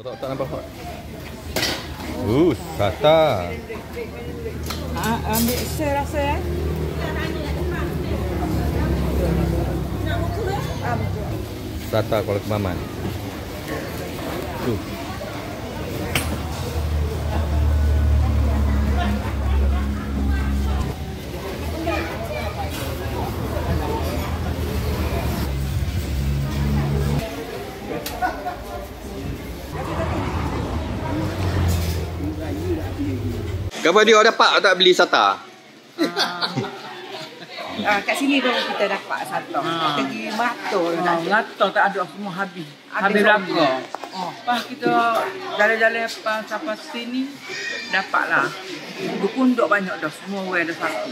Otak-otak nampak hot. Sata. Ambil serasa ya. Sata kalau Kemaman. Tuh. Kabar dia dapat tak beli sata? Kat sini pun kita dapat sata. Kita pergi Melata tak ada, semua habis. Habis berapa? Lepas kita jalan-jalan sampai sini, dapatlah. Berpunduk banyak dah, semua orang ada satu.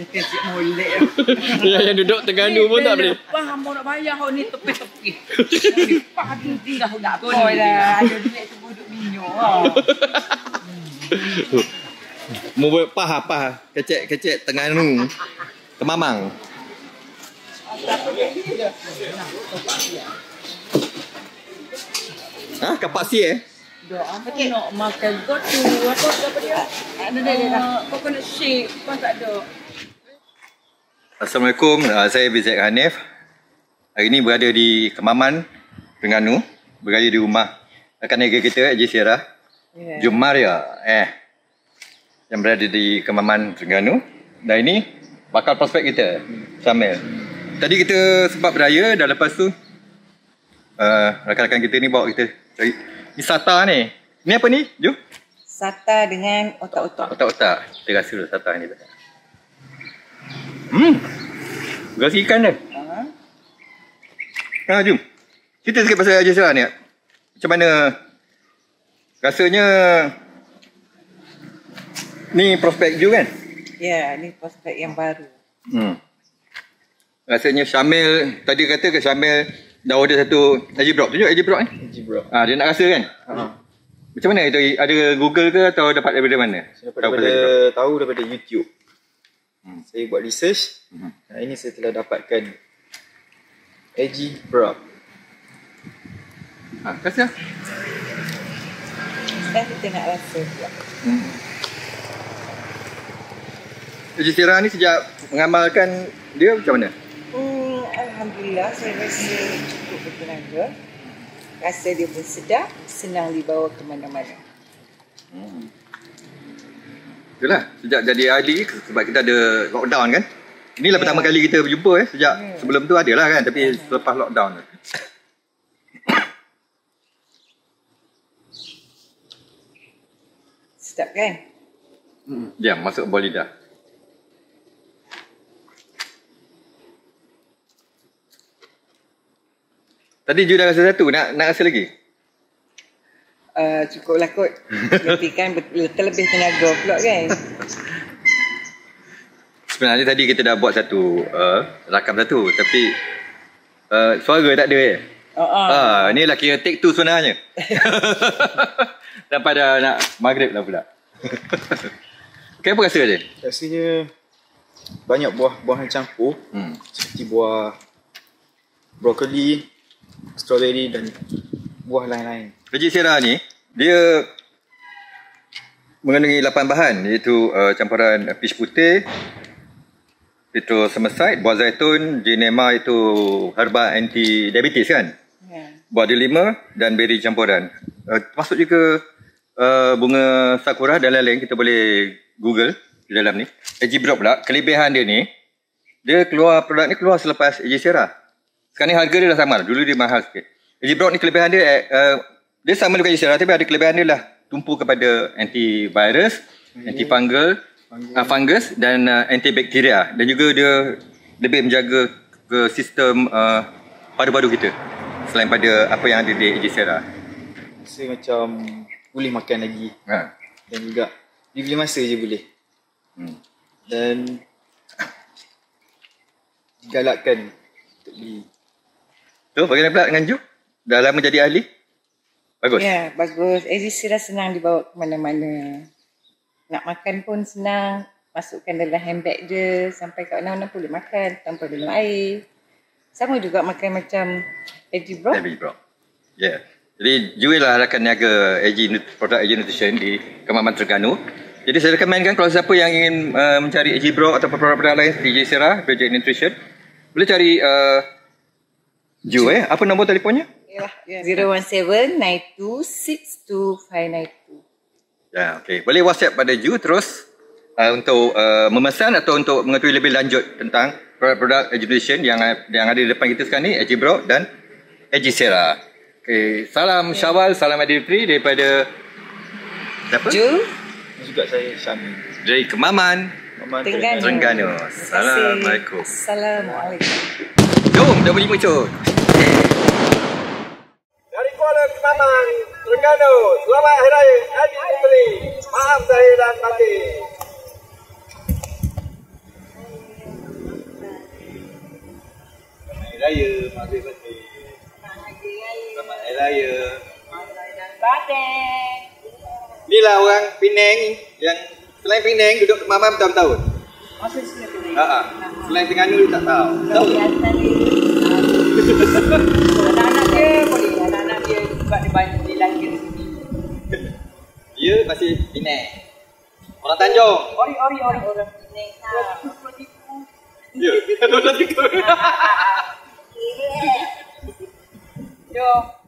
Mungkin cik molek yang duduk Terengganu pun tak boleh. Lepas hamba nak bayar hau ni tepi-tepi. Lepas habis dia nak koi lah. Ada duit tu duduk minyak lah. Mau buat paha-paha kecek-kecek Terengganu Kemamang. Ah, kapak si Aku nak makan gotu apa dia? Ada dah. Kau nak shake, kau tak ada. Assalamualaikum, saya Bz Hanif. Hari ini berada di Kemaman, Terengganu, berada di rumah rakan negeri kita AG Sirah. Jumaria yang berada di Kemaman, Terengganu. Dan ini bakal prospek kita, Syamil. Tadi kita sempat beraya, dan lepas tu rakan-rakan kita ni bawa kita cari ni sata ni. Ni apa ni, Ju? Sata dengan otak-otak. Otak-otak. Kita rasa dulu sata ni. Rasa ikan dia. Jom cerita sikit pasal AG Nutrition ni. Macam mana rasanya ni prospek you kan? Ya, ni prospek yang baru. Rasanya Syamil tadi kata ke Syamil dah order satu Ejibrok. Tunjuk Ejibrok ni. Ejibrok. Dia nak rasa kan? Macam mana itu, ada Google ke atau dapat daripada mana? Saya dapat tahu daripada YouTube. Saya buat research. Hari ini saya telah dapatkan AG Brock. Rasa dah kita nak rasa pula. Ejcerah ni sejak mengamalkan dia macam mana? Alhamdulillah, saya rasa cukup bertenaga. Rasa dia pun sedap, senang dibawa ke mana-mana. Itulah, sejak jadi ahli sebab kita ada lockdown kan. Inilah pertama kali kita berjumpa sejak sebelum tu adalah kan, tapi selepas lockdown. Sedap kan? Ya, masuk buah lidah. Tadi you dah rasa satu, nak rasa lagi? Cukup lah kot. Nanti kan terlebih tenaga pula kan? Sebenarnya tadi kita dah buat satu, rakam satu. Tapi suara tak ada ni lah kira take two sebenarnya. Sampai dah nak maghrib dah pula. Okay, apa rasa dia? Rasanya banyak buah-buahan campur. Seperti buah brokoli, strawberry dan buah lain-lain. Ejcerah ni, dia mengandungi 8 bahan, iaitu campuran pis putih, petrosemeside, buah zaitun, jenema itu herba anti-diabetes kan? Buah delima dan beri campuran. Termasuk juga bunga sakura dan lain-lain, kita boleh Google di dalam ni. AG Brock pula, kelebihan dia ni, dia keluar, produk ni keluar selepas AG Syarah. Sekarang ni harga dia dah sama, dulu dia mahal sikit. AG Brock ni kelebihan dia, dia sama dengan AG Syarah tapi ada kelebihan dia lah, tumpu kepada antivirus, antifungal, fungus dan antibakteria. Dan juga dia lebih menjaga ke sistem paru-paru kita, selain pada apa yang ada di AG Syarah. Saya macam boleh makan lagi. Dan juga dia bila masa je boleh. Dan digalakkan untuk beli. Tu bagaimana pula dengan Ju? Dah lama jadi ahli? Bagus? Ya, bagus. Ejcerah senang dibawa ke mana-mana. Nak makan pun senang. Masukkan dalam handbag je. Sampai kat mana-mana boleh makan tanpa dalam air. Sama juga makan macam AG Brock. Ya. Jadi juallah rakan niaga produk AG Nutrition di Kemaman Terengganu. Jadi saya rekomenkan kalau siapa yang ingin mencari AG Brock atau produk-produk lain di Ejcerah, Budget Nutrition, boleh cari apa nombor teleponnya? Ya, 017-9262592. Ya, okey. Boleh WhatsApp pada Ju terus untuk memesan atau untuk mengetahui lebih lanjut tentang produk-produk AG Nutrition yang ada di depan kita sekarang ni, AG Brock dan AG Sirah. Okey, salam Syawal, salam Adil Fitri daripada siapa? Ju. Juga saya Syamil dari Kemaman, Terengganu. Assalamualaikum. Assalamualaikum. Jom, dah boleh muncul. Dari Kuala Kemaman, Terengganu. Selamat Hari Raya Haji Sirah. Maaf saya dan batin. Hari Raya, maaf saya batin. Selamat Hari Raya. Maaf saya dan batin. Inilah orang Penang yang selain Penang duduk Kemaman bertahun-tahun. Masa sini Penang? Selain Terengganu tak tahu. Tahu tak? Anak-anak dia boleh. Anak-anak dia juga dia lahir di sini. Dia masih Penang. Orang Tanjung. Ori. Orang Penang. Tipu. Ya. Tipu. Jom.